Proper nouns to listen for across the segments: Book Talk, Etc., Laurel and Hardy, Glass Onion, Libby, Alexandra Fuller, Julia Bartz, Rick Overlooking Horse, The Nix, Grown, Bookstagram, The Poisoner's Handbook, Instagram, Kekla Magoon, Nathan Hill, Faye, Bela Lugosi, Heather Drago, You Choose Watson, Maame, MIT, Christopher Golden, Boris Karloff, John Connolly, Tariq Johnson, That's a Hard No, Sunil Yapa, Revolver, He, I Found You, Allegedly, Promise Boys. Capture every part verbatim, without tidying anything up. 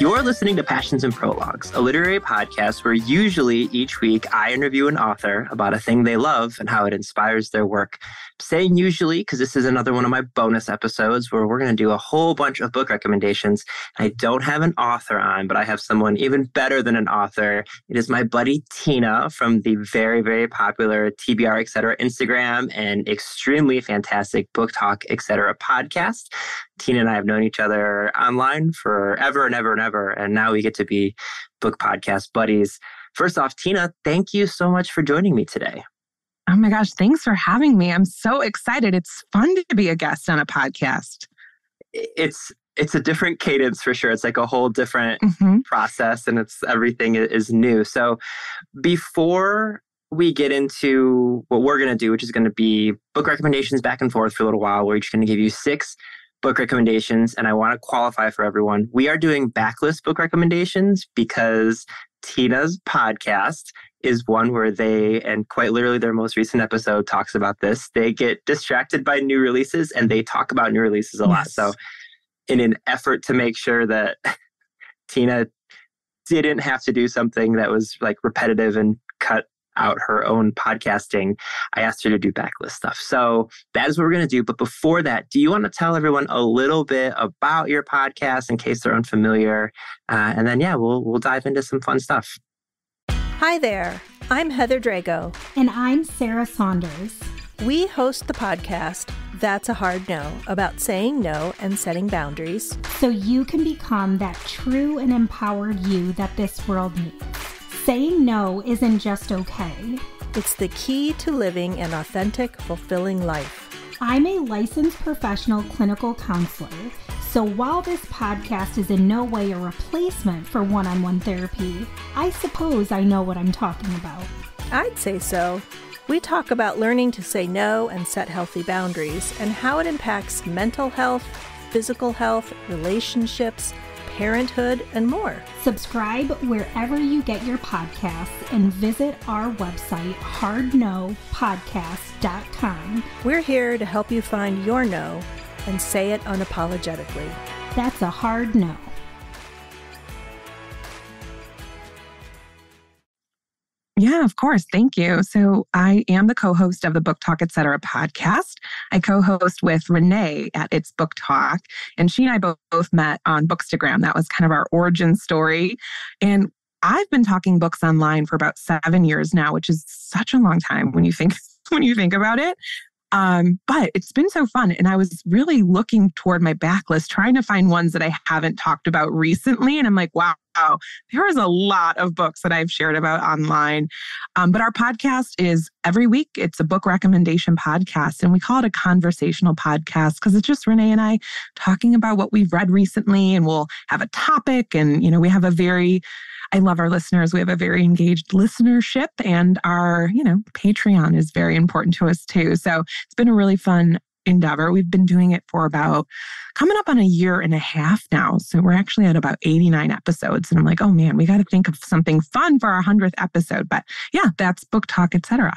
You're listening to Passions and Prologues, a literary podcast where usually each week I interview an author about a thing they love and how it inspires their work. I'm saying usually because this is another one of my bonus episodes where we're going to do a whole bunch of book recommendations. I don't have an author on, but I have someone even better than an author. It is my buddy Tina from the very, very popular T B R Etc. Instagram and extremely fantastic Book Talk Etc. podcast. Tina and I have known each other online forever and ever and ever, and now we get to be book podcast buddies. First off, Tina, thank you so much for joining me today. Oh my gosh, thanks for having me. I'm so excited. It's fun to be a guest on a podcast. It's it's a different cadence for sure. It's like a whole different mm-hmm. process, and it's everything is new. So before we get into what we're going to do, which is going to be book recommendations back and forth for a little while, we're each going to give you six book recommendations. And I want to qualify for everyone. We are doing backlist book recommendations because Tina's podcast is one where they, and quite literally their most recent episode talks about this, they get distracted by new releases and they talk about new releases a lot. Yes. So in an effort to make sure that Tina didn't have to do something that was like repetitive and cut out her own podcasting, I asked her to do backlist stuff. So that is what we're going to do. But before that, do you want to tell everyone a little bit about your podcast in case they're unfamiliar? Uh, and then, yeah, we'll we'll dive into some fun stuff. Hi there. I'm Heather Drago. And I'm Sarah Saunders. We host the podcast, That's a Hard No, about saying no and setting boundaries, so you can become that true and empowered you that this world needs. Saying no isn't just okay. It's the key to living an authentic, fulfilling life. I'm a licensed professional clinical counselor, so while this podcast is in no way a replacement for one-on-one therapy, I suppose I know what I'm talking about. I'd say so. We talk about learning to say no and set healthy boundaries and how it impacts mental health, physical health, relationships, parenthood, and more. Subscribe wherever you get your podcasts and visit our website, hard no podcast dot com. We're here to help you find your no and say it unapologetically. That's a hard no. Yeah, of course. Thank you. So I am the co-host of the Book Talk, et cetera podcast. I co-host with Renee at It's Book Talk, and she and I both met on Bookstagram. That was kind of our origin story. And I've been talking books online for about seven years now, which is such a long time when you think when you think about it. Um, but it's been so fun. And I was really looking toward my backlist, trying to find ones that I haven't talked about recently. And I'm like, wow, there is a lot of books that I've shared about online. Um, but our podcast is every week. It's a book recommendation podcast. And we call it a conversational podcast because it's just Renee and I talking about what we've read recently. And we'll have a topic. And, you know, we have a very, I love our listeners. We have a very engaged listenership, and our, you know, Patreon is very important to us too. So it's been a really fun endeavor. We've been doing it for about coming up on a year and a half now. So we're actually at about eighty-nine episodes. And I'm like, oh man, we got to think of something fun for our hundredth episode. But yeah, that's Book Talk, et cetera.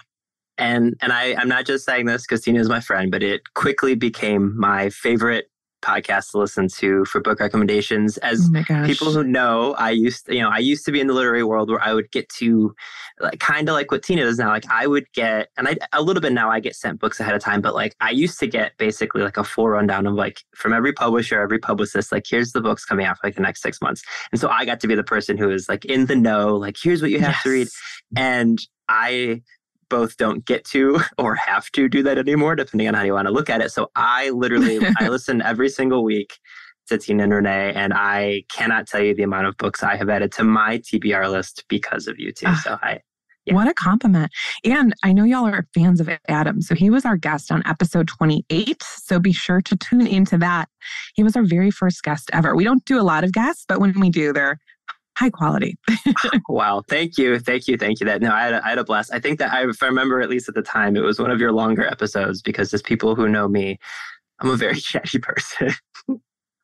And and I, I'm not just saying this because Tina is my friend, but it quickly became my favorite podcasts to listen to for book recommendations. As oh people who know, I used to, you know, I used to be in the literary world where I would get to, like, kind of like what Tina does now. Like I would get, and I a little bit now I get sent books ahead of time, but like I used to get basically like a full rundown of like from every publisher, every publicist, like here's the books coming out for like the next six months. And so I got to be the person who is like in the know, like here's what you have yes. to read. And I both don't get to or have to do that anymore, depending on how you want to look at it. So I literally, I listen every single week to Tina and Renee, and I cannot tell you the amount of books I have added to my T B R list because of you two. Uh, so I, yeah. What a compliment. And I know y'all are fans of Adam. So he was our guest on episode twenty-eight. So be sure to tune into that. He was our very first guest ever. We don't do a lot of guests, but when we do, they're high quality. Wow. Thank you. Thank you. Thank you. That no, I had, a, I had a blast. I think that I, if I remember, at least at the time, it was one of your longer episodes because as people who know me, I'm a very chatty person.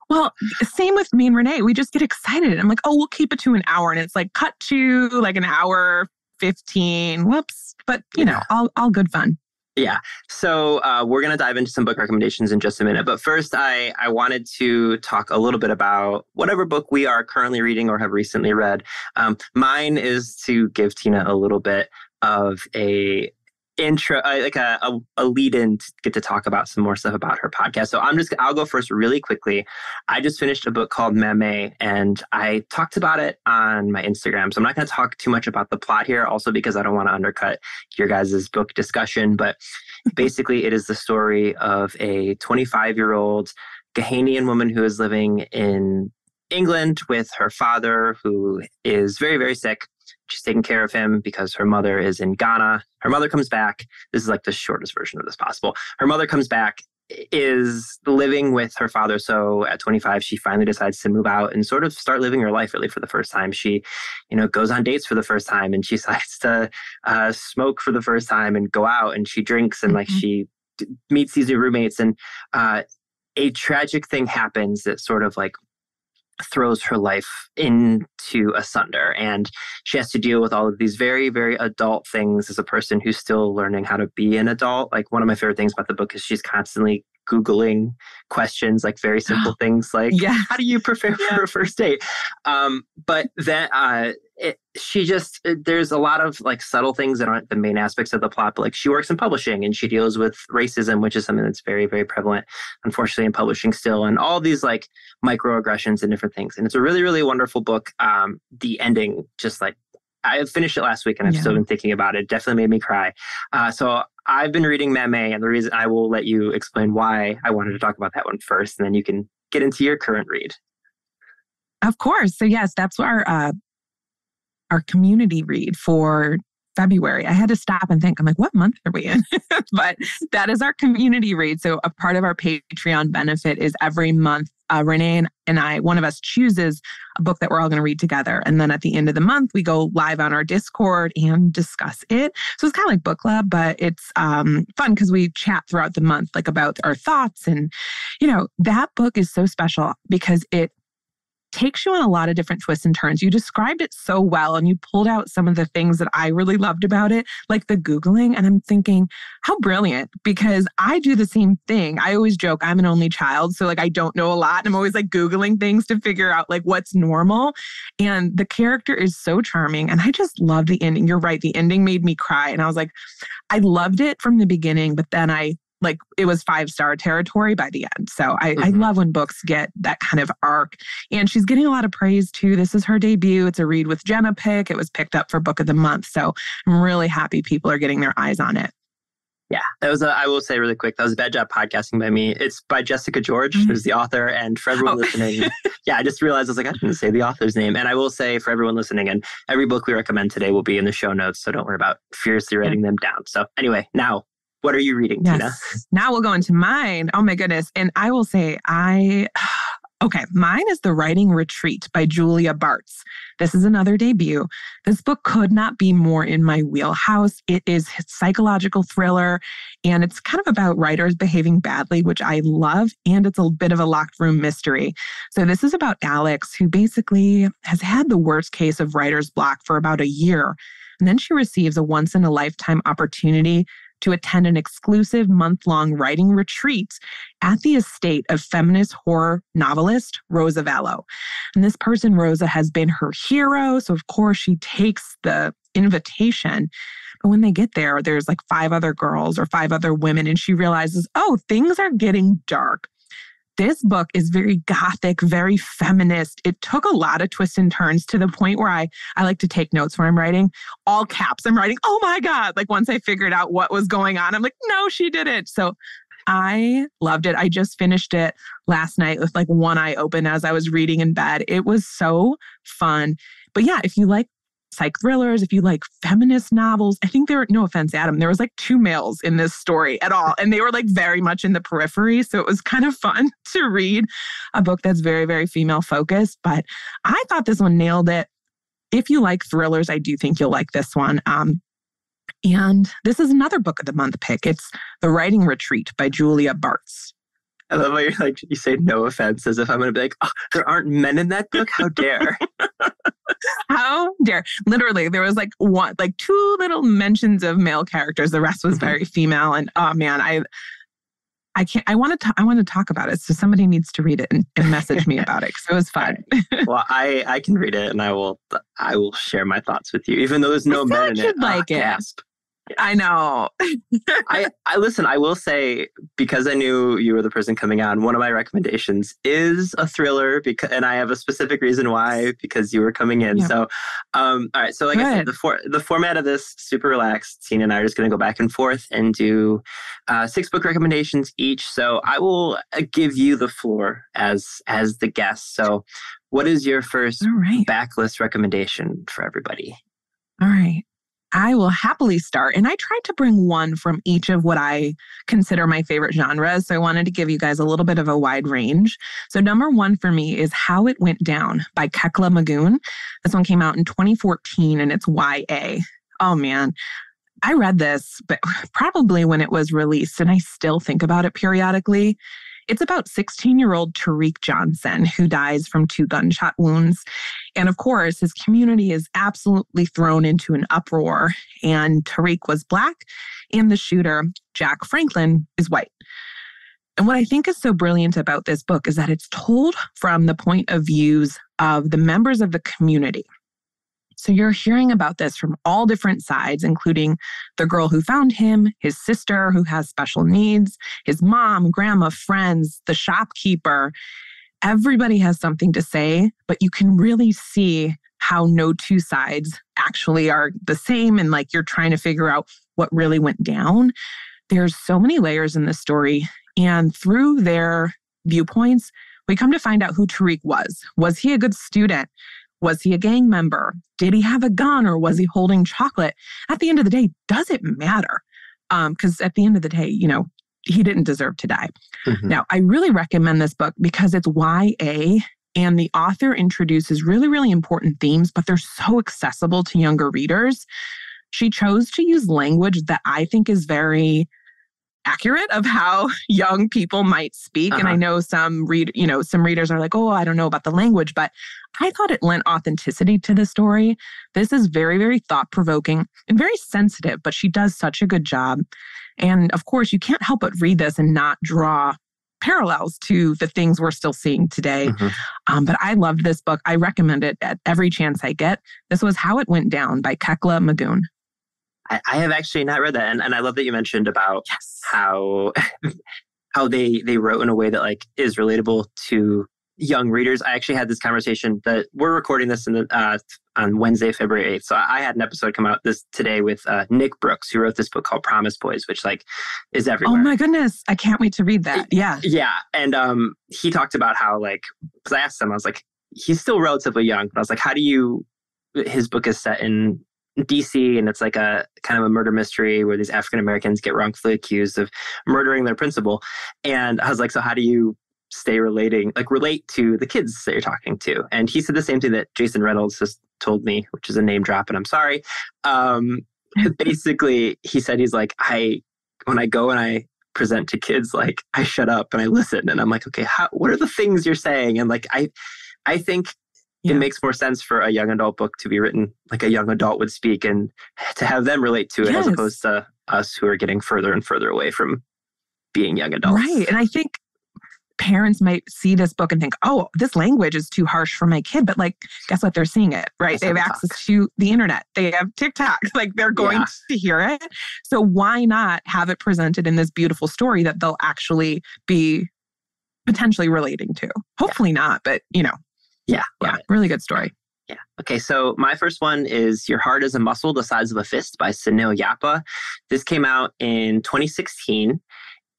Well, same with me and Renee. We just get excited. I'm like, oh, we'll keep it to an hour. And it's like cut to like an hour fifteen. Whoops. But, you yeah. know, all all good fun. Yeah. So uh, we're going to dive into some book recommendations in just a minute. But first, I, I wanted to talk a little bit about whatever book we are currently reading or have recently read. Um, mine is to give Tina a little bit of a intro, uh, like a, a, a lead in to get to talk about some more stuff about her podcast. So I'm just, I'll go first really quickly. I just finished a book called Maame, and I talked about it on my Instagram. So I'm not going to talk too much about the plot here, also because I don't want to undercut your guys' book discussion. But basically, it is the story of a twenty-five-year-old Ghanaian woman who is living in England with her father, who is very, very sick. She's taking care of him because her mother is in Ghana. Her mother comes back. This is like the shortest version of this possible. Her mother comes back, is living with her father. So at twenty-five, she finally decides to move out and sort of start living her life really for the first time. She, you know, goes on dates for the first time, and she decides to uh, smoke for the first time and go out, and she drinks, and mm-hmm. like she d- meets these new roommates. And uh, a tragic thing happens that sort of like throws her life into asunder, and she has to deal with all of these very, very adult things as a person who's still learning how to be an adult. Like, one of my favorite things about the book is she's constantly Googling questions, like very simple things like, yeah. how do you prepare yeah. for a first date? Um, but then uh, it, she just, it, there's a lot of like subtle things that aren't the main aspects of the plot, but like she works in publishing and she deals with racism, which is something that's very, very prevalent, unfortunately, in publishing still, and all these like microaggressions and different things. And it's a really, really wonderful book. Um, the ending, just like, I finished it last week and I've yeah. still been thinking about it. It definitely made me cry. Uh, so I've been reading Maame, and the reason I will let you explain why I wanted to talk about that one first, and then you can get into your current read. Of course. So yes, that's our uh, our community read for February. I had to stop and think, I'm like, what month are we in? But that is our community read. So a part of our Patreon benefit is every month, uh, Renee and I, one of us chooses a book that we're all going to read together. And then at the end of the month, we go live on our Discord and discuss it. So it's kind of like book club, but it's um, fun because we chat throughout the month, like about our thoughts. And, you know, that book is so special because it takes you on a lot of different twists and turns. You described it so well, and you pulled out some of the things that I really loved about it, like the Googling. And I'm thinking, how brilliant, because I do the same thing. I always joke, I'm an only child. So like, I don't know a lot. And I'm always like Googling things to figure out like what's normal. And the character is so charming. And I just love the ending. You're right. The ending made me cry. And I was like, I loved it from the beginning, but then I Like it was five-star territory by the end. So I, mm-hmm. I love when books get that kind of arc. And she's getting a lot of praise too. This is her debut. It's a read with Jenna pick. It was picked up for Book of the Month. So I'm really happy people are getting their eyes on it. Yeah, that was a, I will say really quick, that was a bad job podcasting by me. It's by Jessica George, mm-hmm. who's the author. And for everyone oh. listening, yeah, I just realized I was like, I didn't say the author's name. And I will say for everyone listening, and every book we recommend today will be in the show notes. So don't worry about furiously writing yeah. them down. So anyway, now, what are you reading, yes. Tina? Now we'll go into mine. Oh, my goodness. And I will say I... Okay, mine is The Writing Retreat by Julia Bartz. This is another debut. This book could not be more in my wheelhouse. It is a psychological thriller, and it's kind of about writers behaving badly, which I love, and it's a bit of a locked room mystery. So this is about Alex, who basically has had the worst case of writer's block for about a year, and then she receives a once-in-a-lifetime opportunity to attend an exclusive month-long writing retreat at the estate of feminist horror novelist Rosa Vallow. And this person, Rosa, has been her hero. So, of course, she takes the invitation. But when they get there, there's like five other girls or five other women, and she realizes, oh, things are getting dark. This book is very gothic, very feminist. It took a lot of twists and turns to the point where I, I like to take notes when I'm writing. All caps, I'm writing, oh my God. Like once I figured out what was going on, I'm like, no, she didn't. So I loved it. I just finished it last night with like one eye open as I was reading in bed. It was so fun. But yeah, if you like psych thrillers, if you like feminist novels, I think there were, no offense, Adam, there was like two males in this story at all. And they were like very much in the periphery. So it was kind of fun to read a book that's very, very female focused. But I thought this one nailed it. If you like thrillers, I do think you'll like this one. Um, and this is another Book of the Month pick. It's The Writing Retreat by Julia Bartz. I love how you're like, you say no offense as if I'm going to be like, oh, there aren't men in that book. How dare. How dare. Literally, there was like one, like two little mentions of male characters. The rest was very female. And oh man, I... I can't. I want to. T- I want to talk about it. So somebody needs to read it and, and message me about it because it was fun. Well, I, I can read it and I will I will share my thoughts with you, even though there's no men in it. Like oh, it. Gasp. I know. I I listen. I will say, because I knew you were the person coming on, one of my recommendations is a thriller, because and I have a specific reason why, because you were coming in. Yeah. So, um, all right. So, like Good. I said, the for, the format of this super relaxed. Tina and I are just going to go back and forth and do uh, six book recommendations each. So I will give you the floor as as the guest. So, what is your first right. backlist recommendation for everybody? All right. I will happily start. And I tried to bring one from each of what I consider my favorite genres. So I wanted to give you guys a little bit of a wide range. So number one for me is How It Went Down by Kekla Magoon. This one came out in twenty fourteen and it's Y A. Oh man, I read this, but probably when it was released, and I still think about it periodically. It's about sixteen-year-old Tariq Johnson who dies from two gunshot wounds. And of course, his community is absolutely thrown into an uproar. And Tariq was Black, and the shooter, Jack Franklin, is white. And what I think is so brilliant about this book is that it's told from the point of views of the members of the community. So you're hearing about this from all different sides, including the girl who found him, his sister who has special needs, his mom, grandma, friends, the shopkeeper. Everybody has something to say, but you can really see how no two sides actually are the same. And like you're trying to figure out what really went down. There's so many layers in the story. And through their viewpoints, we come to find out who Tariq was. Was he a good student? Was he a gang member? Did he have a gun or was he holding chocolate? At the end of the day, does it matter? Um, because at the end of the day, you know, he didn't deserve to die. Mm-hmm. Now, I really recommend this book because it's Y A and the author introduces really, really important themes, but they're so accessible to younger readers. She chose to use language that I think is very accurate of how young people might speak. Uh-huh. And I know some read, you know, some readers are like, oh, I don't know about the language, but I thought it lent authenticity to the story. This is very, very thought-provoking and very sensitive, but she does such a good job. And of course, you can't help but read this and not draw parallels to the things we're still seeing today. Mm-hmm. Um, but I loved this book. I recommend it at every chance I get. This was How It Went Down by Kekla Magoon. I, I have actually not read that. And, and I love that you mentioned about yes. how how they, they wrote in a way that like is relatable to young readers. I actually had this conversation that we're recording this in the, uh, on Wednesday, February eighth. So I had an episode come out this today with uh, Nick Brooks, who wrote this book called Promise Boys, which like is everywhere. Oh my goodness. I can't wait to read that. Yeah. Yeah. And um, he talked about how like, because I asked him, I was like, he's still relatively young, but I was like, how do you, his book is set in D C and it's like a kind of a murder mystery where these African Americans get wrongfully accused of murdering their principal. And I was like, so how do you stay relating, like relate to the kids that you're talking to? And he said the same thing that Jason Reynolds just told me, which is a name drop and I'm sorry. Um, basically, he said, he's like, I, when I go and I present to kids, like I shut up and I listen and I'm like, okay, how, what are the things you're saying? And like, I, I think yeah. it makes more sense for a young adult book to be written like a young adult would speak and to have them relate to it yes. as opposed to us who are getting further and further away from being young adults. Right. And I think parents might see this book and think, oh, this language is too harsh for my kid. But like, guess what? They're seeing it, right? That's they have access talk. to the internet. They have TikTok. Like they're going yeah. to hear it. So why not have it presented in this beautiful story that they'll actually be potentially relating to? Hopefully yeah. not, but you know. Yeah. Yeah. It. Really good story. Yeah. Okay. So my first one is Your Heart is a Muscle the Size of a Fist by Sunil Yapa. This came out in twenty sixteen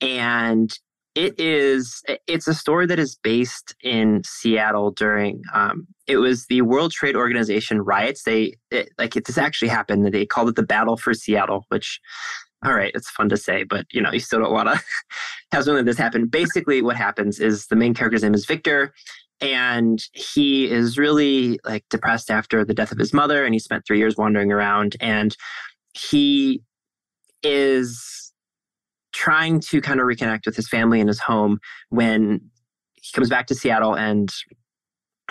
and It is, it's a story that is based in Seattle during, um, it was the World Trade Organization riots. They, it, like, it, this actually happened. They called it the Battle for Seattle, which, all right, it's fun to say, but, you know, you still don't want to have something like this happen. Basically, what happens is the main character's name is Victor, and he is really, like, depressed after the death of his mother, and he spent three years wandering around, and he is trying to kind of reconnect with his family and his home when he comes back to Seattle and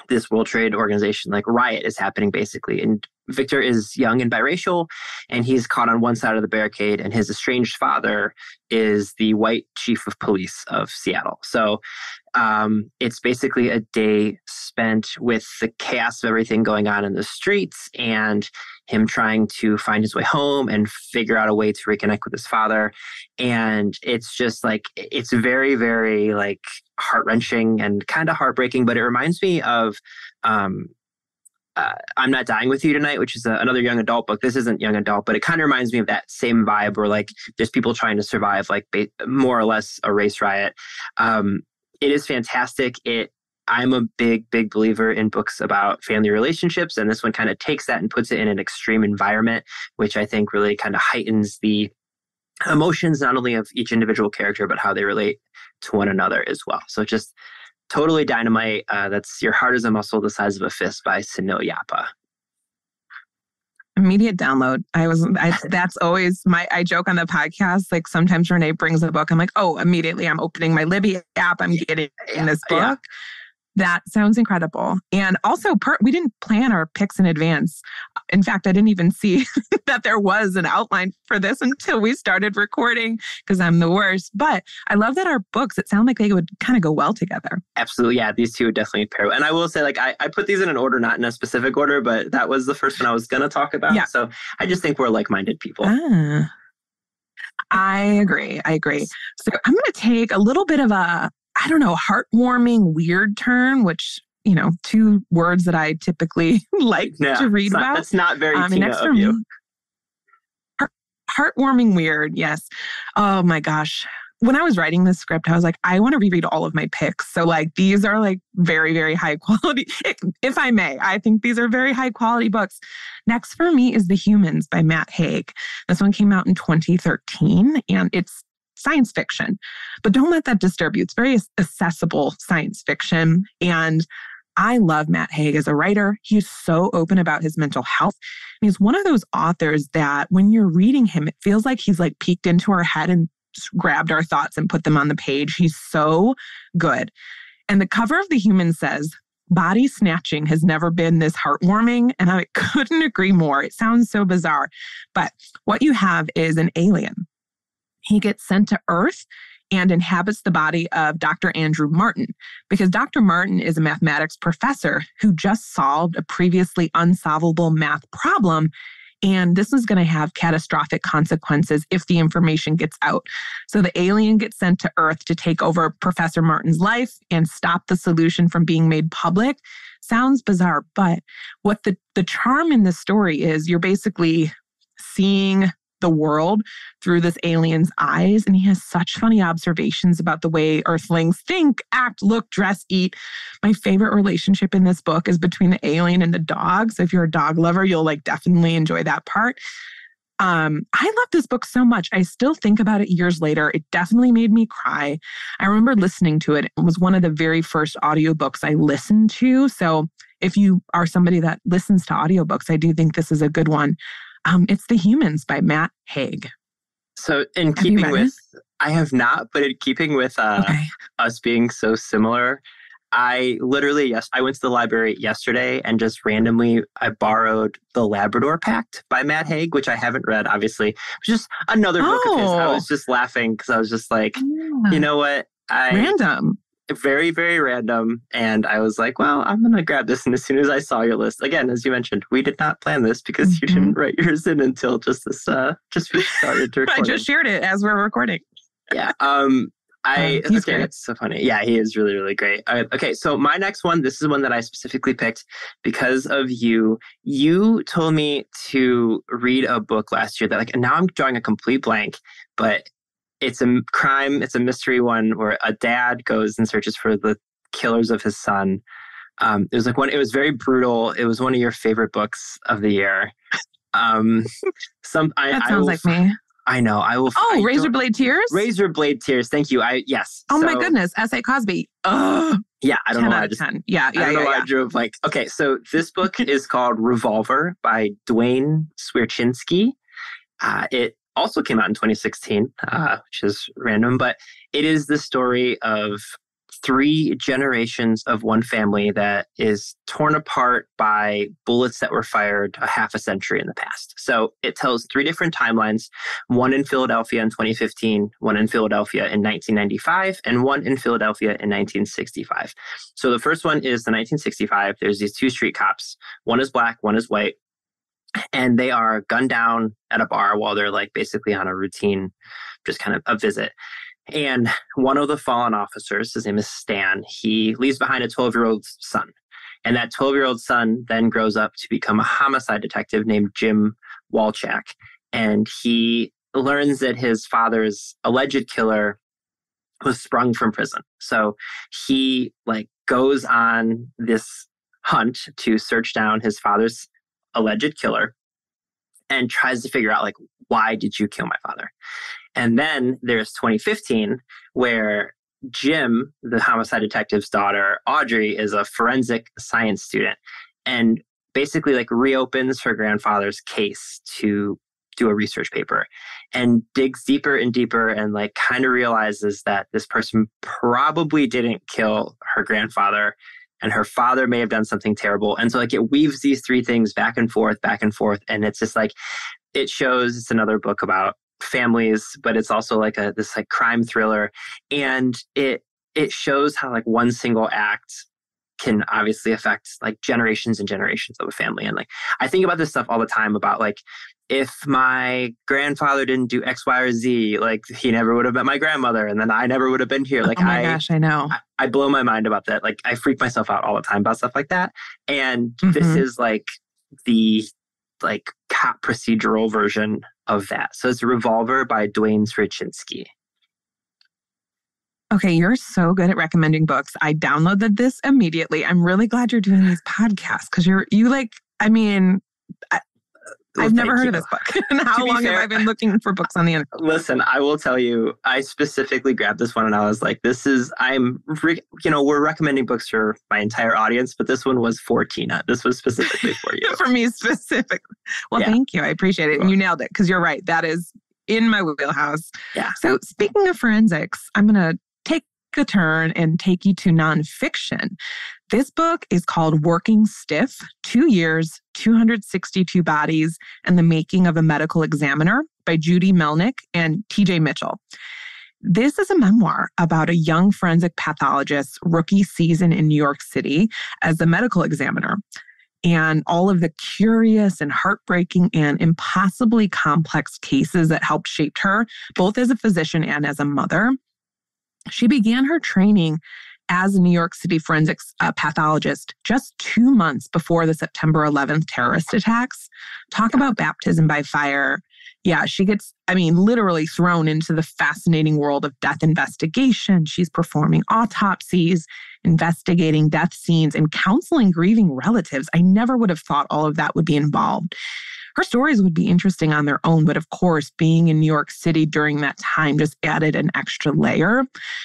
this World Trade Organization like riot is happening basically. And Victor is young and biracial, and he's caught on one side of the barricade, and his estranged father is the white chief of police of Seattle. So um, it's basically a day spent with the chaos of everything going on in the streets and him trying to find his way home and figure out a way to reconnect with his father. And it's just like, it's very, very like heart-wrenching and kind of heartbreaking, but it reminds me of... Um, Uh, I'm Not Dying With You Tonight, which is a, another young adult book. This isn't young adult, but it kind of reminds me of that same vibe where like there's people trying to survive like ba- more or less a race riot. Um, it is fantastic. It I'm a big, big believer in books about family relationships, and this one kind of takes that and puts it in an extreme environment, which I think really kind of heightens the emotions not only of each individual character, but how they relate to one another as well. So just totally dynamite. Uh, that's Your Heart is a Muscle the Size of a Fist by Sunil Yapa. Immediate download. I was, I, that's always my, I joke on the podcast, like sometimes Renee brings a book. I'm like, oh, immediately I'm opening my Libby app. I'm getting yeah, this book. Yeah. That sounds incredible. And also, per, we didn't plan our picks in advance. In fact, I didn't even see that there was an outline for this until we started recording, because I'm the worst. But I love that our books, it sounded like they would kind of go well together. Absolutely. Yeah, these two would definitely pair. And I will say, like, I, I put these in an order, not in a specific order, but that was the first one I was going to talk about. Yeah. So I just think we're like-minded people. Ah, I agree. I agree. So I'm going to take a little bit of a, I don't know, heartwarming, weird turn, which, you know, two words that I typically like no, to read not, about. That's not very um, Tina of you. Heart, heartwarming, weird. Yes. Oh my gosh. When I was writing this script, I was like, I want to reread all of my picks. So like, these are like very, very high quality. If, if I may, I think these are very high quality books. Next for me is The Humans by Matt Haig. This one came out in twenty thirteen, and it's science fiction, but don't let that disturb you. It's very accessible science fiction. And I love Matt Haig as a writer. He's so open about his mental health. And he's one of those authors that when you're reading him, it feels like he's like peeked into our head and grabbed our thoughts and put them on the page. He's so good. And the cover of The Human says, "Body snatching has never been this heartwarming," and I couldn't agree more. It sounds so bizarre, but what you have is an alien. He gets sent to Earth and inhabits the body of Doctor Andrew Martin, because Doctor Martin is a mathematics professor who just solved a previously unsolvable math problem. And this is going to have catastrophic consequences if the information gets out. So the alien gets sent to Earth to take over Professor Martin's life and stop the solution from being made public. Sounds bizarre, but what the, the charm in this story is, you're basically seeing the world through this alien's eyes. And he has such funny observations about the way Earthlings think, act, look, dress, eat. My favorite relationship in this book is between the alien and the dog. So if you're a dog lover, you'll like definitely enjoy that part. Um, I love this book so much. I still think about it years later. It definitely made me cry. I remember listening to it. It was one of the very first audiobooks I listened to. So if you are somebody that listens to audiobooks, I do think this is a good one. Um, it's The Humans by Matt Haig. So in keeping with, it? I have not, but in keeping with uh, okay. us being so similar, I literally, yes, I went to the library yesterday and just randomly, I borrowed The Labrador Pact by Matt Haig, which I haven't read, obviously. It was just another book oh. of his. I was just laughing because I was just like, yeah. you know what? I, random. Very, very random. And I was like, well, I'm going to grab this. And as soon as I saw your list, again, as you mentioned, we did not plan this because mm-hmm. you didn't write yours in until just this, uh, just started to record. I just shared it as we're recording. Yeah. Um, I, um, he's okay, great. It's so funny. Yeah, he is really, really great. Uh, okay. So my next one, this is one that I specifically picked because of you. You told me to read a book last year that like, and now I'm drawing a complete blank, but it's a crime. It's a mystery one where a dad goes and searches for the killers of his son. Um, it was like one. It was very brutal. It was one of your favorite books of the year. Um, some. I, that sounds I like f- me. I know. I will. Oh, I Razor Blade Tears. Razor Blade Tears. Thank you. I yes. Oh so, my goodness. S A. Cosby. Ugh. Yeah, I don't know. Why I just, ten. Yeah, yeah, I don't yeah, know. Why yeah. I drew a blank. Okay, so this book is called Revolver by Dwayne Swierczynski. Uh, it. Also came out in twenty sixteen, uh, which is random, but it is the story of three generations of one family that is torn apart by bullets that were fired a half a century in the past. So it tells three different timelines, one in Philadelphia in twenty fifteen, one in Philadelphia in nineteen ninety-five, and one in Philadelphia in nineteen sixty-five. So the first one is the nineteen sixty-five. There's these two street cops. One is black, one is white. And they are gunned down at a bar while they're like basically on a routine, just kind of a visit. And one of the fallen officers, his name is Stan, he leaves behind a twelve-year-old son. And that twelve-year-old son then grows up to become a homicide detective named Jim Walchak. And he learns that his father's alleged killer was sprung from prison. So he like goes on this hunt to search down his father's alleged killer and tries to figure out, like, why did you kill my father? And then there's twenty fifteen, where Jim, the homicide detective's daughter, Audrey, is a forensic science student and basically like reopens her grandfather's case to do a research paper and digs deeper and deeper and like kind of realizes that this person probably didn't kill her grandfather and her father may have done something terrible. And so like it weaves these three things back and forth, back and forth. And it's just like, it shows it's another book about families, but it's also like a this like crime thriller. And it it shows how like one single act can obviously affect like generations and generations of a family. And like I think about this stuff all the time about like, if my grandfather didn't do X, Y, or Z, like he never would have met my grandmother, and then I never would have been here. Like, oh my I, gosh, I know. I, I blow my mind about that. Like, I freak myself out all the time about stuff like that. And mm-hmm. this is like the like cop procedural version of that. So it's Revolver by Dwayne Swierczynski. Okay, you're so good at recommending books. I downloaded this immediately. I'm really glad you're doing these podcasts because you're you like. I mean. I, Well, I've never heard you. of this book. And how long fair, have I been looking for books on the internet? Listen, I will tell you, I specifically grabbed this one and I was like, this is, I'm, re- you know, we're recommending books for my entire audience, but this one was for Tina. This was specifically for you. For me specifically. Well, yeah. Thank you. I appreciate it. And you nailed it because you're right. That is in my wheelhouse. Yeah. So speaking of forensics, I'm going to take a turn and take you to nonfiction. This book is called Working Stiff, Two Years, two hundred sixty-two Bodies, and the Making of a Medical Examiner by Judy Melinek and T J Mitchell. This is a memoir about a young forensic pathologist's rookie season in New York City as the medical examiner and all of the curious and heartbreaking and impossibly complex cases that helped shape her, both as a physician and as a mother. She began her training as a New York City forensics uh, pathologist just two months before the September eleventh terrorist attacks. Talk about baptism by fire. Yeah, she gets, I mean, literally thrown into the fascinating world of death investigation. She's performing autopsies, investigating death scenes, and counseling grieving relatives. I never would have thought all of that would be involved. Her stories would be interesting on their own, but of course, being in New York City during that time just added an extra layer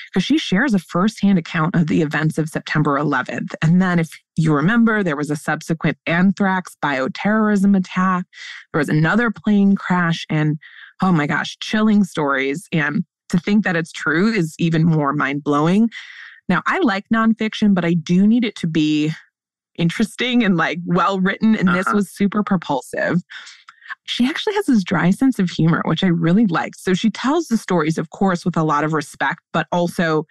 because she shares a firsthand account of the events of September eleventh. And then if you remember, there was a subsequent anthrax bioterrorism attack. There was another plane crash and, oh my gosh, chilling stories. And to think that it's true is even more mind-blowing. Now, I like nonfiction, but I do need it to be interesting and like well-written. And uh-huh. This was super propulsive. She actually has this dry sense of humor, which I really liked. So she tells the stories, of course, with a lot of respect, but also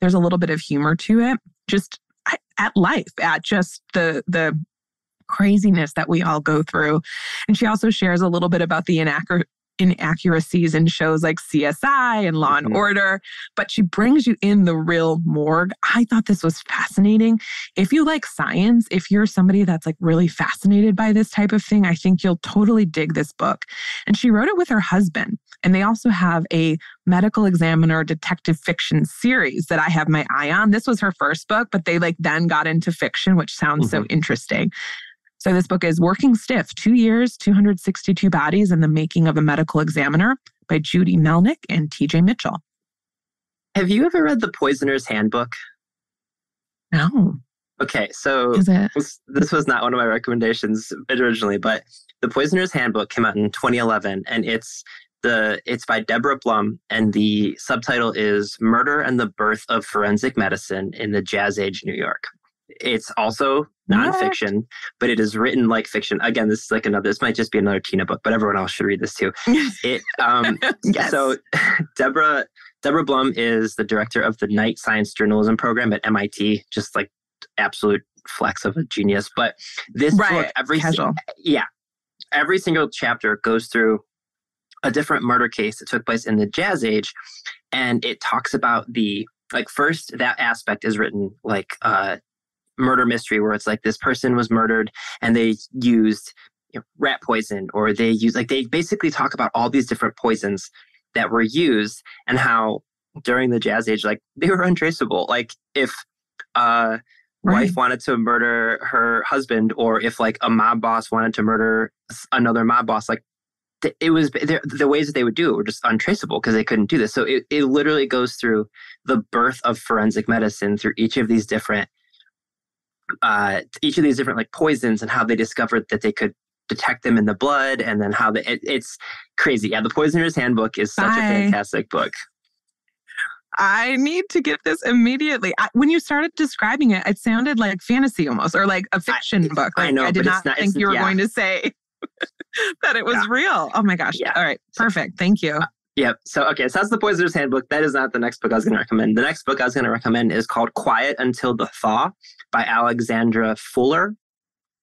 there's a little bit of humor to it, just at life, at just the the craziness that we all go through. And she also shares a little bit about the inaccuracy. inaccuracies in shows like C S I and Law and mm-hmm. Order, but she brings you in the real morgue. I thought this was fascinating. If you like science, if you're somebody that's like really fascinated by this type of thing, I think you'll totally dig this book. And she wrote it with her husband. And they also have a medical examiner detective fiction series that I have my eye on. This was her first book, but they like then got into fiction, which sounds mm-hmm. so interesting. So this book is Working Stiff, Two Years, two hundred sixty-two Bodies, and the Making of a Medical Examiner by Judy Melinek and T J Mitchell. Have you ever read The Poisoner's Handbook? No. Okay, so this, this was not one of my recommendations originally, but The Poisoner's Handbook came out in twenty eleven, and it's The It's by Deborah Blum, and the subtitle is Murder and the Birth of Forensic Medicine in the Jazz Age New York. It's also nonfiction, what? but it is written like fiction. Again, this is like another, this might just be another Tina book, but everyone else should read this too. It, um, yes. So Deborah, Deborah Blum is the director of the Night Science Journalism Program at M I T, just like absolute flex of a genius. But this right. book, every Casual. yeah, every single chapter goes through a different murder case that took place in the Jazz Age. And it talks about the, like, first, that aspect is written like uh, murder mystery, where it's like this person was murdered and they used you know, rat poison, or they used, like, they basically talk about all these different poisons that were used and how during the Jazz Age, like, they were untraceable. Like, if uh, Right. wife wanted to murder her husband, or if like a mob boss wanted to murder another mob boss, like, it was the, the ways that they would do it were just untraceable because they couldn't do this. So it, it literally goes through the birth of forensic medicine through each of these different, uh, each of these different like poisons, and how they discovered that they could detect them in the blood, and then how they, it, it's crazy. Yeah, The Poisoner's Handbook is such Bye. a fantastic book. I need to get this immediately. I, when you started describing it, it sounded like fantasy almost, or like a fiction I, book. Like, I know, I did but not it's not, think it's, you were yeah. going to say. that it was yeah. real. Oh my gosh. Yeah. All right. Perfect. Thank you. Uh, yeah. So, okay. So that's The Poisoner's Handbook. That is not the next book I was going to recommend. The next book I was going to recommend is called Quiet Until the Thaw by Alexandra Fuller.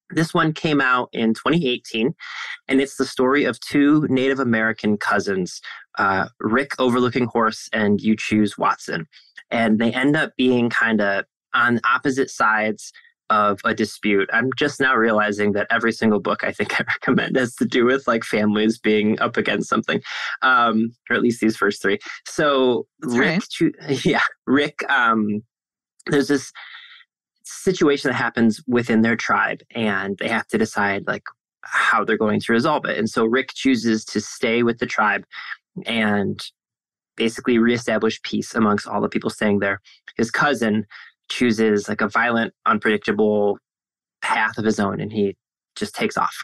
This one came out in twenty eighteen, and it's the story of two Native American cousins, uh, Rick Overlooking Horse and You Choose Watson. And they end up being kind of on opposite sides of a dispute. I'm just now realizing that every single book I think I recommend has to do with like families being up against something, um, or at least these first three. So That's Rick, right. yeah, Rick, um, there's this situation that happens within their tribe, and they have to decide like how they're going to resolve it. And so Rick chooses to stay with the tribe and basically reestablish peace amongst all the people staying there. His cousin chooses like a violent, unpredictable path of his own, and he just takes off.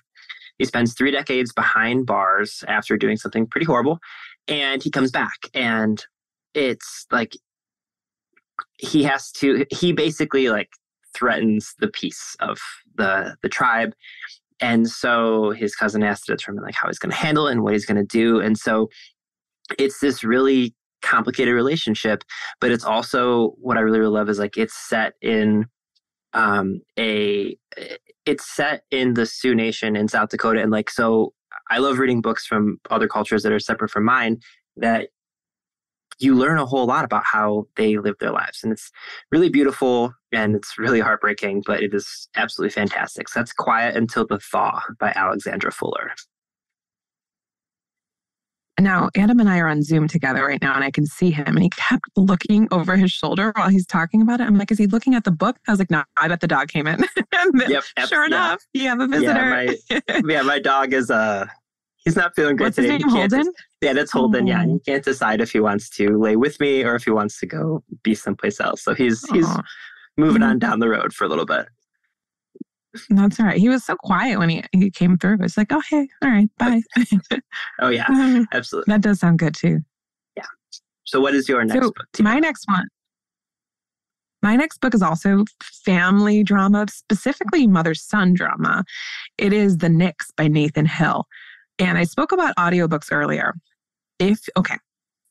He spends three decades behind bars after doing something pretty horrible, and he comes back, and it's like he has to, he basically like threatens the peace of the the tribe. And so his cousin has to determine like how he's going to handle it and what he's going to do. And so it's this really complicated relationship, but it's also, what I really, really love is like it's set in um a it's set in the Sioux Nation in South Dakota, and like, so I love reading books from other cultures that are separate from mine, that you learn a whole lot about how they live their lives, and it's really beautiful and it's really heartbreaking, but it is absolutely fantastic. So that's Quiet Until the Thaw by Alexandra Fuller. Now, Adam and I are on Zoom together right now, and I can see him, and he kept looking over his shoulder while he's talking about it. I'm like, is he looking at the book? I was like, no, I bet the dog came in. And yep, sure yeah. enough, you have a visitor. Yeah, my, yeah, my dog is, uh, he's not feeling great What's today. What's his name, Holden? Just, yeah, that's Holden, oh. yeah. And he can't decide if he wants to lay with me or if he wants to go be someplace else. So he's oh. he's moving on down the road for a little bit. That's all right. He was so quiet when he, he came through. It's like, oh, hey, all right, bye. Oh, yeah, absolutely. That does sound good, too. Yeah. So what is your next so book? Tina? My next one. My next book is also family drama, specifically mother-son drama. It is The Nix by Nathan Hill. And I spoke about audiobooks earlier. If, okay,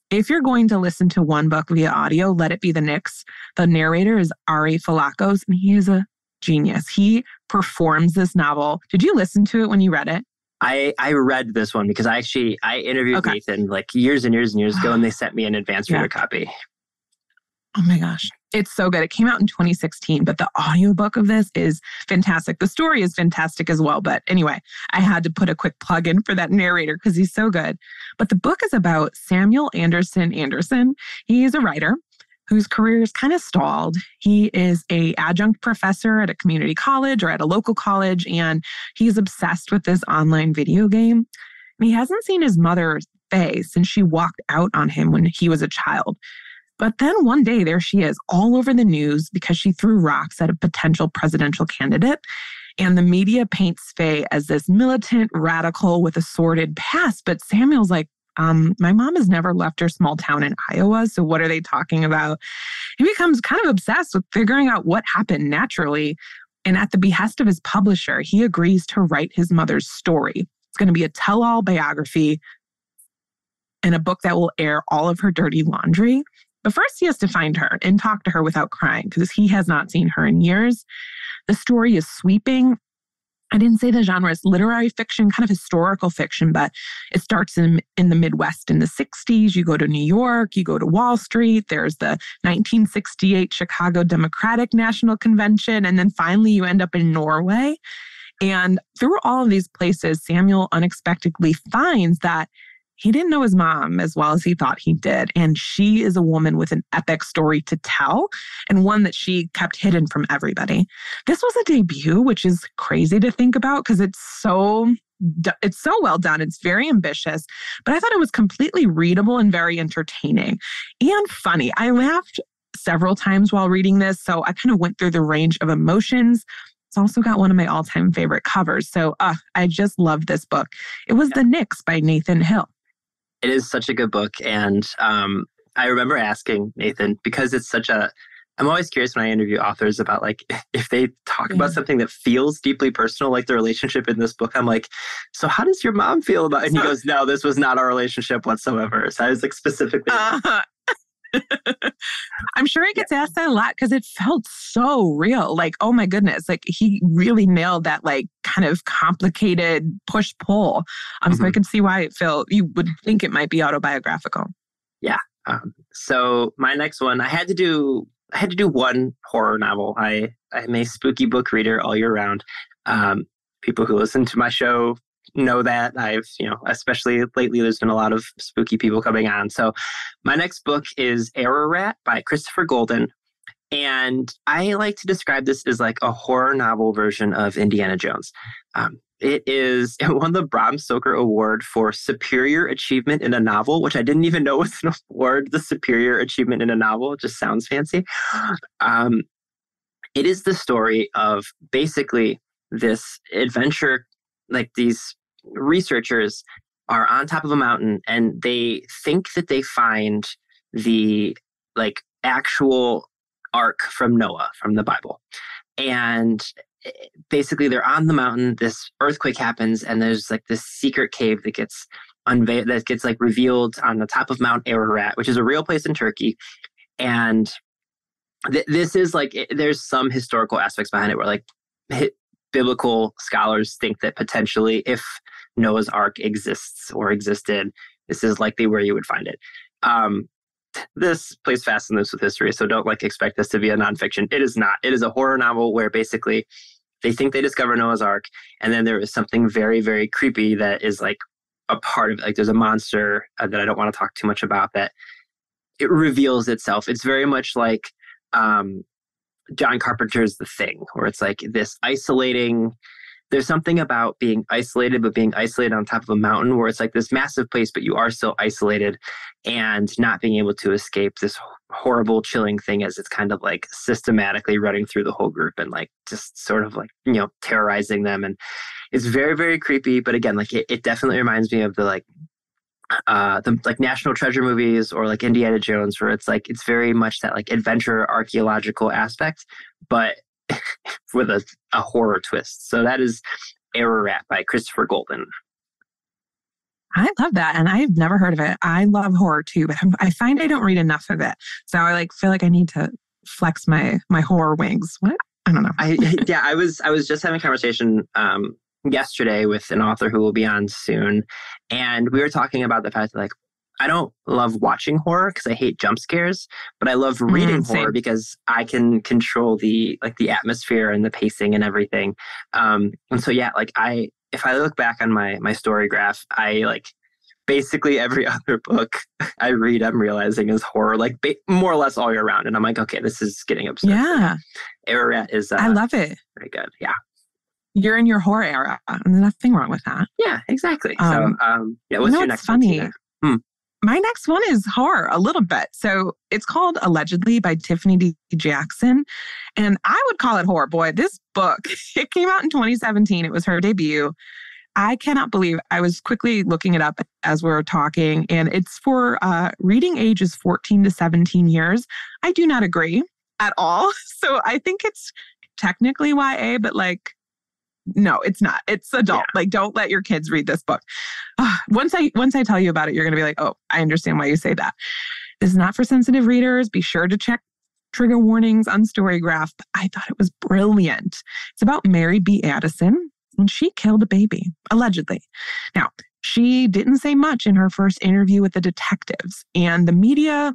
if you're going to listen to one book via audio, let it be The Nix. The narrator is Ari Falakos, and he is a genius. He performs this novel. Did you listen to it when you read it? I, I read this one because I actually, I interviewed okay. Nathan like years and years and years ago, and they sent me an advance yeah. reader copy. Oh my gosh. It's so good. It came out in twenty sixteen, but the audiobook of this is fantastic. The story is fantastic as well. But anyway, I had to put a quick plug in for that narrator because he's so good. But the book is about Samuel Anderson Anderson. He is a writer whose career is kind of stalled. He is an adjunct professor at a community college or at a local college, and he's obsessed with this online video game. And he hasn't seen his mother, Faye, since she walked out on him when he was a child. But then one day, there she is all over the news because she threw rocks at a potential presidential candidate. And the media paints Faye as this militant radical with a sordid past. But Samuel's like, Um, my mom has never left her small town in Iowa, so what are they talking about? He becomes kind of obsessed with figuring out what happened naturally. And at the behest of his publisher, he agrees to write his mother's story. It's going to be a tell-all biography and a book that will air all of her dirty laundry. But first, he has to find her and talk to her without crying because he has not seen her in years. The story is sweeping. I didn't say the genre is literary fiction, kind of historical fiction, but it starts in, in the Midwest in the sixties. You go to New York, you go to Wall Street. There's the nineteen sixty-eight Chicago Democratic National Convention. And then finally, you end up in Norway. And through all of these places, Samuel unexpectedly finds that he didn't know his mom as well as he thought he did. And she is a woman with an epic story to tell and one that she kept hidden from everybody. This was a debut, which is crazy to think about because it's so it's so well done. It's very ambitious, but I thought it was completely readable and very entertaining and funny. I laughed several times while reading this, so I kind of went through the range of emotions. It's also got one of my all-time favorite covers, so uh, I just loved this book. It was yeah. The Nix by Nathan Hill. It is such a good book. And um, I remember asking Nathan, because it's such a, I'm always curious when I interview authors about like, if they talk yeah. about something that feels deeply personal, like the relationship in this book, I'm like, so how does your mom feel about it? And he goes, no, this was not our relationship whatsoever. So I was like specifically. Uh-huh. I'm sure he gets yeah. asked that a lot because it felt so real. Like, oh my goodness, like he really nailed that like kind of complicated push-pull. Um, mm-hmm. So I could see why it felt, you would think it might be autobiographical. Yeah. Um, so my next one, I had to do, I had to do one horror novel. I, I'm a spooky book reader all year round. Um, people who listen to my show know that. I've, you know, especially lately, there's been a lot of spooky people coming on. So my next book is Ararat by Christopher Golden. And I like to describe this as like a horror novel version of Indiana Jones. Um, it is, it won the Bram Stoker Award for Superior Achievement in a Novel, which I didn't even know was an award. The Superior Achievement in a Novel, it just sounds fancy. Um, it is the story of basically this adventure, like these researchers are on top of a mountain and they think that they find the like actual ark from Noah, from the Bible. And basically they're on the mountain, this earthquake happens and there's like this secret cave that gets unveiled, that gets like revealed on the top of Mount Ararat, which is a real place in Turkey. And th- this is like, it, there's some historical aspects behind it where like, it, biblical scholars think that potentially if Noah's Ark exists or existed, this is likely where you would find it. Um, this plays fast and loose with history, so don't like expect this to be a nonfiction. It is not. It is a horror novel where basically they think they discover Noah's Ark, and then there is something very, very creepy that is like a part of it. Like there's a monster uh, that I don't want to talk too much about that it reveals itself. It's very much like um, John Carpenter's The Thing, where it's like this isolating, there's something about being isolated, but being isolated on top of a mountain where it's like this massive place, but you are still isolated and not being able to escape this horrible, chilling thing as it's kind of like systematically running through the whole group and like just sort of like, you know, terrorizing them. And it's very, very creepy. But again, like it, it definitely reminds me of the like, Uh, the like National Treasure movies or like Indiana Jones, where it's like it's very much that like adventure archaeological aspect, but with a, a horror twist. So that is Ararat by Christopher Golden. I love that, and I've never heard of it. I love horror too, but I'm, I find I don't read enough of it. So I like feel like I need to flex my my horror wings. What? I don't know. I, yeah, I was I was just having a conversation Um, yesterday with an author who will be on soon. And we were talking about the fact that like, I don't love watching horror because I hate jump scares, but I love reading mm, horror because I can control the, like the atmosphere and the pacing and everything. Um, and so, yeah, like I, if I look back on my, my story graph, I like basically every other book I read, I'm realizing is horror, like ba- more or less all year round. And I'm like, okay, this is getting absurd. Yeah. Ararat is, uh, I love it. Very good. Yeah. You're in your horror era, and there's nothing wrong with that. Yeah, exactly. Um, so, um, yeah, what's you know, your next one? Hmm. My next one is horror a little bit. So it's called Allegedly by Tiffany D. Jackson, and I would call it horror. Boy, this book, it came out in twenty seventeen. It was her debut. I cannot believe, I was quickly looking it up as we were talking, and it's for uh, reading ages fourteen to seventeen years. I do not agree at all. So I think it's technically Y A, but like, no, it's not. It's adult. Yeah. Like, don't let your kids read this book. Uh, once I once I tell you about it, you're going to be like, oh, I understand why you say that. This is not for sensitive readers. Be sure to check trigger warnings on Storygraph. But I thought it was brilliant. It's about Mary B. Addison, and she killed a baby, allegedly. Now, she didn't say much in her first interview with the detectives, and the media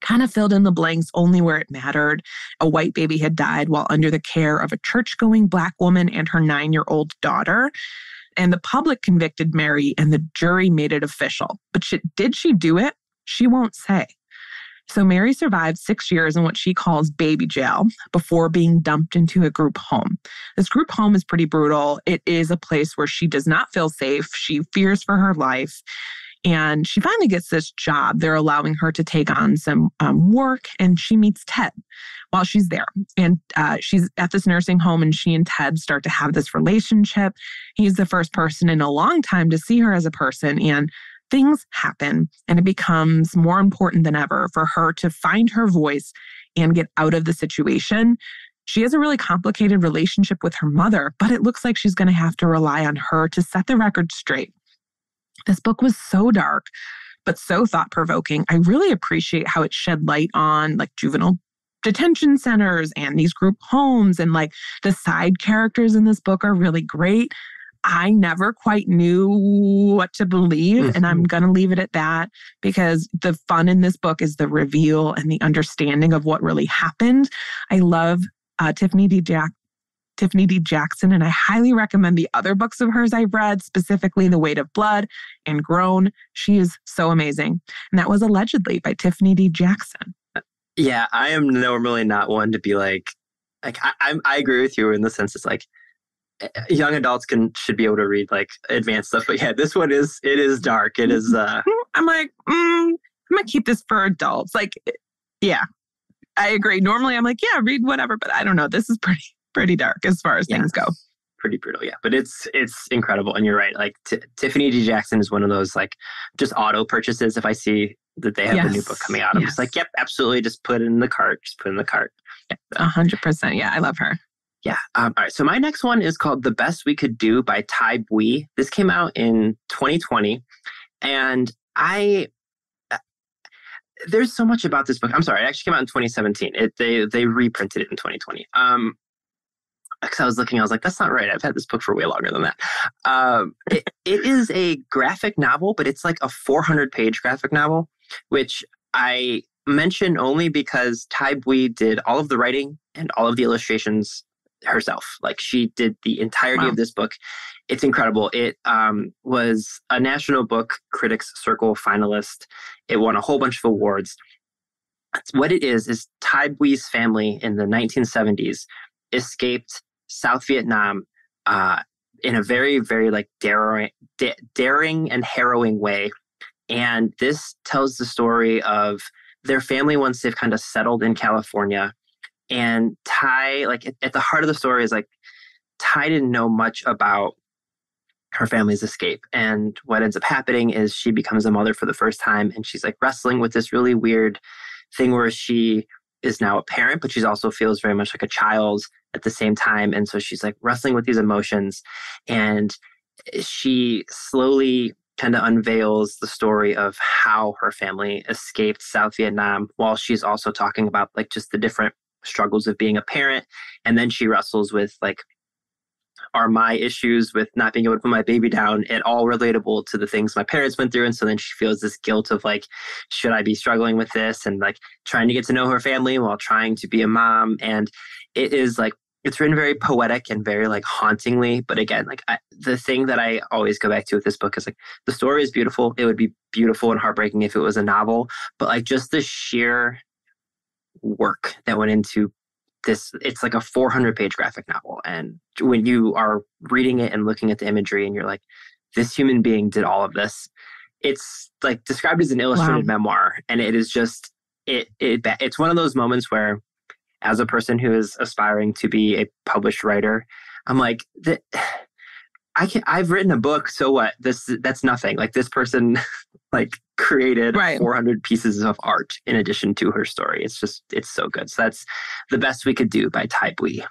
kind of filled in the blanks only where it mattered. A white baby had died while under the care of a church-going Black woman and her nine-year-old daughter. And the public convicted Mary, and the jury made it official. But she, did she do it? She won't say. So Mary survived six years in what she calls baby jail before being dumped into a group home. This group home is pretty brutal. It is a place where she does not feel safe. She fears for her life. And she finally gets this job. They're allowing her to take on some um, work, and she meets Ted while she's there. And uh, she's at this nursing home, and she and Ted start to have this relationship. He's the first person in a long time to see her as a person, and things happen, and it becomes more important than ever for her to find her voice and get out of the situation. She has a really complicated relationship with her mother, but it looks like she's going to have to rely on her to set the record straight. This book was so dark, but so thought-provoking. I really appreciate how it shed light on like juvenile detention centers and these group homes, and like the side characters in this book are really great. I never quite knew what to believe, mm-hmm. and I'm going to leave it at that, because the fun in this book is the reveal and the understanding of what really happened. I love uh, Tiffany D. Jackson. Tiffany D. Jackson, and I highly recommend the other books of hers I've read, specifically The Weight of Blood and Grown. She is so amazing. And that was Allegedly by Tiffany D. Jackson. Yeah, I am normally not one to be like, like I, I, I agree with you in the sense it's like young adults can should be able to read like advanced stuff. But yeah, this one is, it is dark. It is. Uh, I'm like, mm, I'm going to keep this for adults. Like, yeah, I agree. Normally I'm like, yeah, read whatever. But I don't know. This is pretty. pretty dark as far as yeah, things go. Pretty brutal, yeah. But it's it's incredible. And you're right. Like t- Tiffany D. Jackson is one of those like just auto purchases. If I see that they have yes. a new book coming out, I'm yes. just like, yep, absolutely. Just put it in the cart. Just put it in the cart. A hundred percent. Yeah, I love her. Yeah. Um, all right. So my next one is called The Best We Could Do by Thi Bui. This came out in twenty twenty. And I... There's so much about this book. I'm sorry. It actually came out in twenty seventeen. It, they, they reprinted it in twenty twenty. Um... Because I was looking, I was like, that's not right. I've had this book for way longer than that. Um, it, it is a graphic novel, but it's like a four hundred page graphic novel, which I mention only because Thi Bui did all of the writing and all of the illustrations herself. Like, she did the entirety wow. of this book. It's incredible. It um, was a National Book Critics Circle finalist. It won a whole bunch of awards. What it is, is Thi Bui's family in the nineteen seventies escaped South Vietnam uh, in a very, very like daring, da- daring and harrowing way. And this tells the story of their family once they've kind of settled in California. And Thi, like at, at the heart of the story is like, Thi didn't know much about her family's escape. And what ends up happening is she becomes a mother for the first time. And she's like wrestling with this really weird thing where she is now a parent, but she also feels very much like a child at the same time. And so she's like wrestling with these emotions, and she slowly kind of unveils the story of how her family escaped South Vietnam, while she's also talking about like just the different struggles of being a parent. And then she wrestles with like, are my issues with not being able to put my baby down at all relatable to the things my parents went through? And so then she feels this guilt of like, should I be struggling with this? And like trying to get to know her family while trying to be a mom. And it is like, it's written very poetic and very like hauntingly. But again, like I, the thing that I always go back to with this book is like, the story is beautiful. It would be beautiful and heartbreaking if it was a novel, but like just the sheer work that went into this, it's like a four hundred page graphic novel. And when you are reading it and looking at the imagery and you're like, this human being did all of this. It's like described as an illustrated wow. memoir. And it is just, it, it it's one of those moments where as a person who is aspiring to be a published writer, I'm like, the, I can I've written a book, so what? This that's nothing. Like this person like created right. four hundred pieces of art in addition to her story. It's just it's so good. So that's The Best We Could Do by Thi Bui.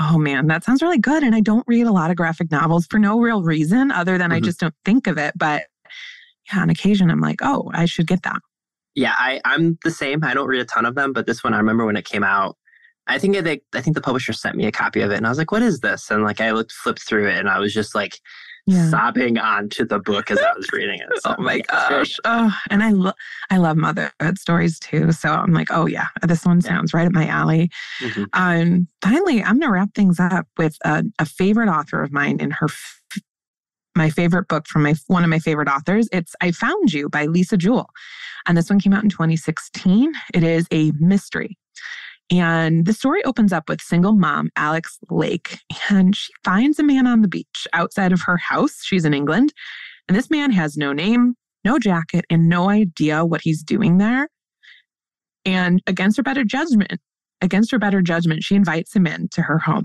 Oh man, that sounds really good. And I don't read a lot of graphic novels for no real reason other than mm-hmm. I just don't think of it. But yeah, on occasion I'm like, oh, I should get that. Yeah, I, I'm the same. I don't read a ton of them, but this one I remember when it came out. I think they, I think the publisher sent me a copy of it, and I was like, "What is this?" And like, I looked, flipped through it, and I was just like yeah. sobbing onto the book as I was reading it. So oh my like, gosh! Oh, and I, lo- I love motherhood stories too. So I'm like, "Oh yeah, this one yeah. sounds right up my alley." Mm-hmm. Um, finally, I'm gonna wrap things up with a, a favorite author of mine and her. F- My favorite book from my one of my favorite authors. It's I Found You by Lisa Jewell. And this one came out in twenty sixteen. It is a mystery. And the story opens up with single mom, Alex Lake. And she finds a man on the beach outside of her house. She's in England. And this man has no name, no jacket, and no idea what he's doing there. And against her better judgment, against her better judgment, she invites him in to her home.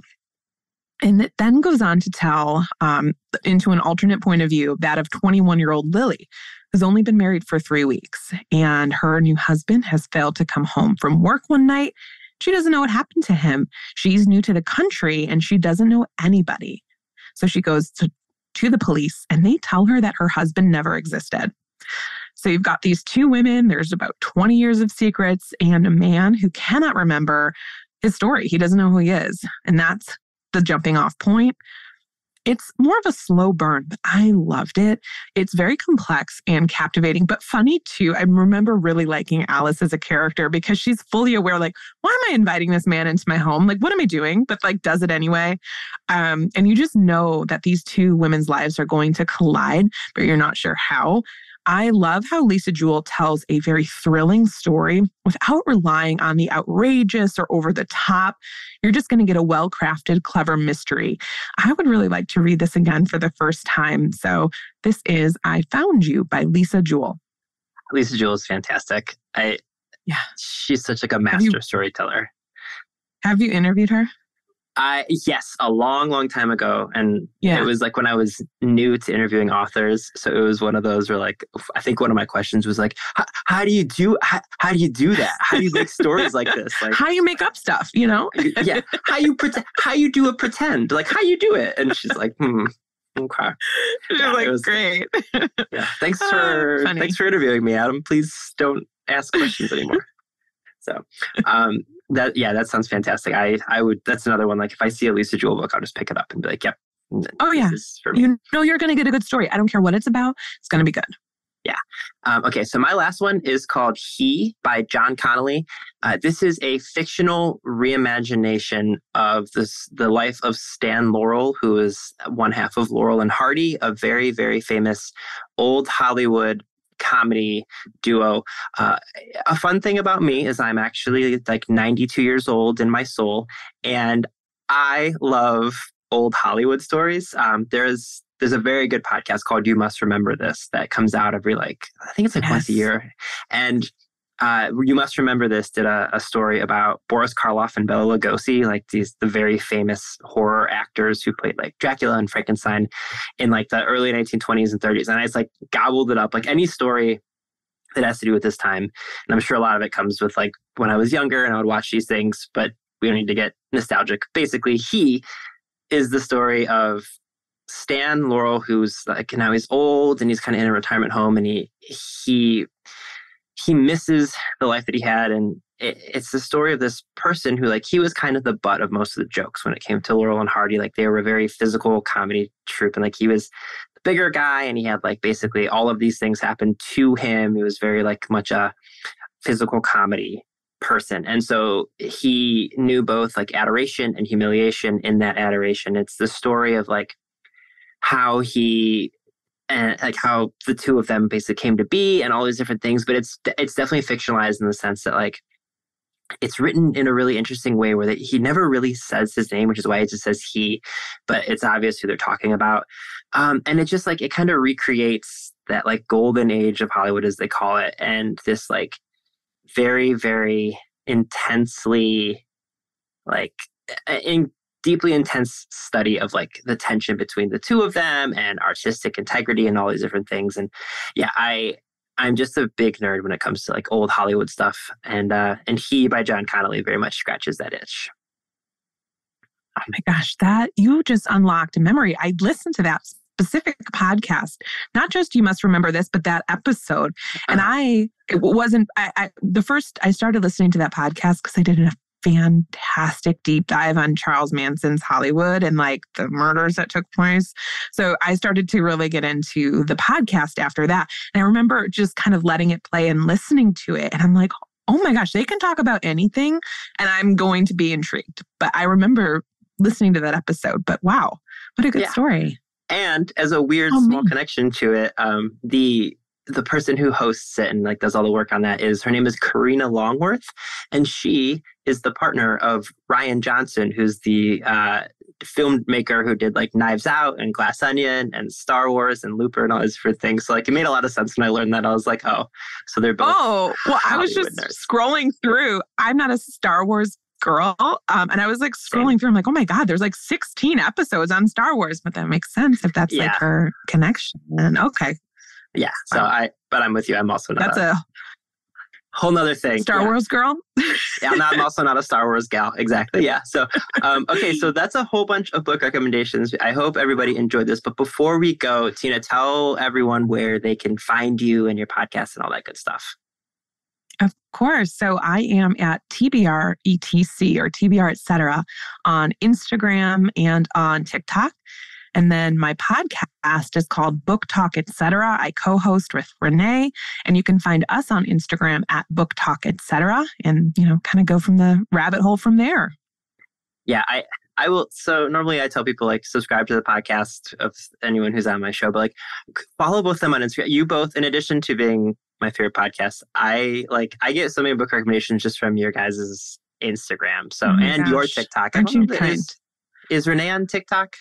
And it then goes on to tell um, into an alternate point of view, that of twenty-one-year-old Lily, who's only been married for three weeks. And her new husband has failed to come home from work one night. She doesn't know what happened to him. She's new to the country and she doesn't know anybody. So she goes to, to the police and they tell her that her husband never existed. So you've got these two women, there's about twenty years of secrets and a man who cannot remember his story. He doesn't know who he is. And that's the jumping off point. It's more of a slow burn, but I loved it. It's very complex and captivating, but funny too. I remember really liking Alice as a character because she's fully aware, like, why am I inviting this man into my home? Like, what am I doing? But like, does it anyway. Um, and you just know that these two women's lives are going to collide, but you're not sure how. I love how Lisa Jewell tells a very thrilling story without relying on the outrageous or over the top. You're just going to get a well-crafted, clever mystery. I would really like to read this again for the first time. So this is I Found You by Lisa Jewell. Lisa Jewell is fantastic. I yeah, she's such like a master have you, storyteller. Have you interviewed her? I yes, a long, long time ago. And yeah. it was like when I was new to interviewing authors. So it was one of those where like, I think one of my questions was like, how do you do, how, how do you do that? How do you make stories like this? Like how you make up stuff, you know? yeah. How you pretend, how you do a pretend, like how you do it. And she's like, hmm. Okay. Yeah, like, it was great. Yeah. Thanks for, uh, thanks for interviewing me, Adam. Please don't ask questions anymore. So, um, That yeah, that sounds fantastic. I I would. That's another one. Like if I see a Lisa Jewell book, I'll just pick it up and be like, "Yep." Oh yeah, you know you're going to get a good story. I don't care what it's about. It's going to be good. Yeah. Um, okay. So my last one is called He by John Connolly. Uh, this is a fictional reimagination of this the life of Stan Laurel, who is one half of Laurel and Hardy, a very very famous old Hollywood comedy duo. Uh, a fun thing about me is I'm actually like ninety-two years old in my soul, and I love old Hollywood stories. Um, there's there's a very good podcast called You Must Remember This that comes out every like, I think it's like yes. once a year. And uh, You Must Remember This did a, a story about Boris Karloff and Bela Lugosi, like these the very famous horror actors who played like Dracula and Frankenstein in like the early nineteen twenties and thirties. And I just like gobbled it up, like any story that has to do with this time. And I'm sure a lot of it comes with like when I was younger and I would watch these things, but we don't need to get nostalgic. Basically, He is the story of Stan Laurel, who's like, now he's old and he's kind of in a retirement home, and he he... he misses the life that he had. And it, it's the story of this person who like, he was kind of the butt of most of the jokes when it came to Laurel and Hardy. Like they were a very physical comedy troupe, and like he was the bigger guy, and he had like basically all of these things happen to him. He was very like much a physical comedy person. And so he knew both like adoration and humiliation. In that adoration, it's the story of like how he and like how the two of them basically came to be and all these different things. But it's it's definitely fictionalized in the sense that like it's written in a really interesting way where that he never really says his name, which is why it just says he, but it's obvious who they're talking about. Um, and it just like, it kind of recreates that like golden age of Hollywood, as they call it. And this like very, very intensely like in deeply intense study of like the tension between the two of them and artistic integrity and all these different things. And yeah, I, I'm just a big nerd when it comes to like old Hollywood stuff. And, uh, and He by John Connolly very much scratches that itch. Oh my gosh, that you just unlocked a memory. I listened to that specific podcast, not just You Must Remember This, but that episode. And uh-huh. I, it wasn't, I, I, the first, I started listening to that podcast because I did a fantastic deep dive on Charles Manson's Hollywood and like the murders that took place. So I started to really get into the podcast after that. And I remember just kind of letting it play and listening to it. And I'm like, oh my gosh, they can talk about anything and I'm going to be intrigued. But I remember listening to that episode, but wow, what a good yeah. story. And as a weird oh, small man. connection to it, um, the the person who hosts it and like does all the work on that is, her name is Karina Longworth. And she is the partner of Ryan Johnson, who's the uh, filmmaker who did like Knives Out and Glass Onion and Star Wars and Looper and all these different things. So like it made a lot of sense when I learned that. I was like, oh, so they're both Oh, well, Hollywood I was just nerds. Scrolling through. I'm not a Star Wars girl. Um, and I was like scrolling Same. through. I'm like, oh my God, there's like sixteen episodes on Star Wars, but that makes sense if that's yeah. like her connection. And okay. Yeah. So wow. I, but I'm with you. I'm also not. That's a, a whole nother thing. Star yeah. Wars girl. yeah. I'm, not, I'm also not a Star Wars gal. Exactly. Yeah. So, um, okay. So that's a whole bunch of book recommendations. I hope everybody enjoyed this, but before we go, Tina, tell everyone where they can find you and your podcast and all that good stuff. Of course. So I am at T B R E T C or T B R Etc on Instagram and on TikTok. And then my podcast is called Book Talk, Etc. I co-host with Renee, and you can find us on Instagram at Book Talk, Etc. And, you know, kind of go from the rabbit hole from there. Yeah, I... I will. So normally I tell people like subscribe to the podcast of anyone who's on my show, but like follow both of them on Instagram. You both, in addition to being my favorite podcast, I like, I get so many book recommendations just from your guys' Instagram. So, oh and gosh. your TikTok. Aren't you kind? Is, is Renee on TikTok?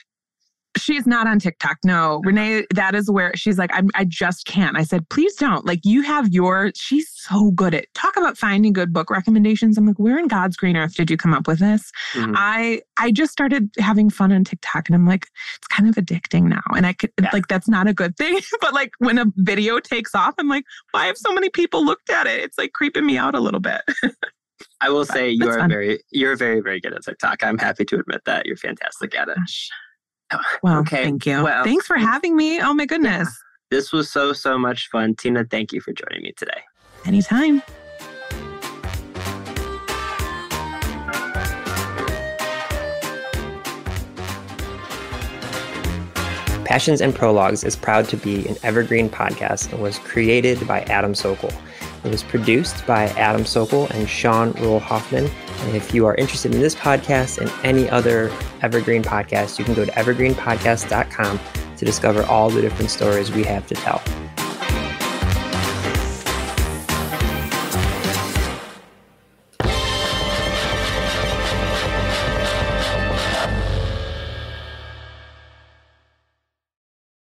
She's not on TikTok. No, Renee, that is where she's like, I'm, I just can't. I said, please don't. Like you have your, she's so good at, talk about finding good book recommendations. I'm like, where in God's green earth did you come up with this? Mm-hmm. I I just started having fun on TikTok and I'm like, it's kind of addicting now. And I could yeah. like, that's not a good thing. But like when a video takes off, I'm like, why have so many people looked at it? It's like creeping me out a little bit. I will but say you are fun. very, you're very, very good at TikTok. I'm happy to admit that. You're fantastic at it. Gosh. Well, okay. Thank you. Well, thanks for having me. Oh my goodness. Yeah. This was so, so much fun. Tina, thank you for joining me today. Anytime. Passions and Prologues is proud to be an evergreen podcast and was created by Adam Sokol. It was produced by Adam Sokol and Sean Ruhl Hoffman. And if you are interested in this podcast and any other evergreen podcast, you can go to evergreen podcast dot com to discover all the different stories we have to tell.